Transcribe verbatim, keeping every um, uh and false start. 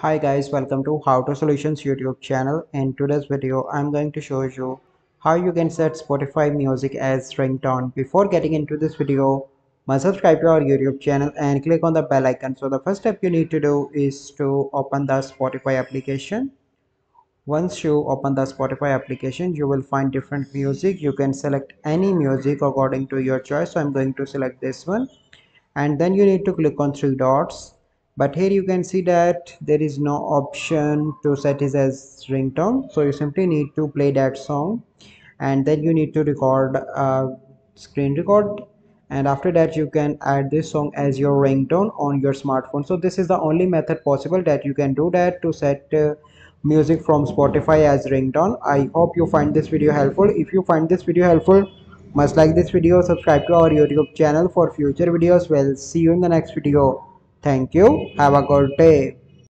Hi guys, welcome to How to Solutions YouTube channel. In today's video I'm going to show you how you can set Spotify music as ringtone. Before getting into this video, must subscribe to our YouTube channel and click on the bell icon. So the first step you need to do is to open the Spotify application. Once you open the Spotify application, you will find different music. You can select any music according to your choice. So I'm going to select this one, and then you need to click on three dots. But here you can see that there is no option to set it as ringtone, so you simply need to play that song, and then you need to record a screen record, and after that you can add this song as your ringtone on your smartphone. So this is the only method possible that you can do that to set uh, music from Spotify as ringtone. I hope you find this video helpful. If you find this video helpful, must like this video, subscribe to our YouTube channel for future videos. We'll see you in the next video. Thank you. Have a good day.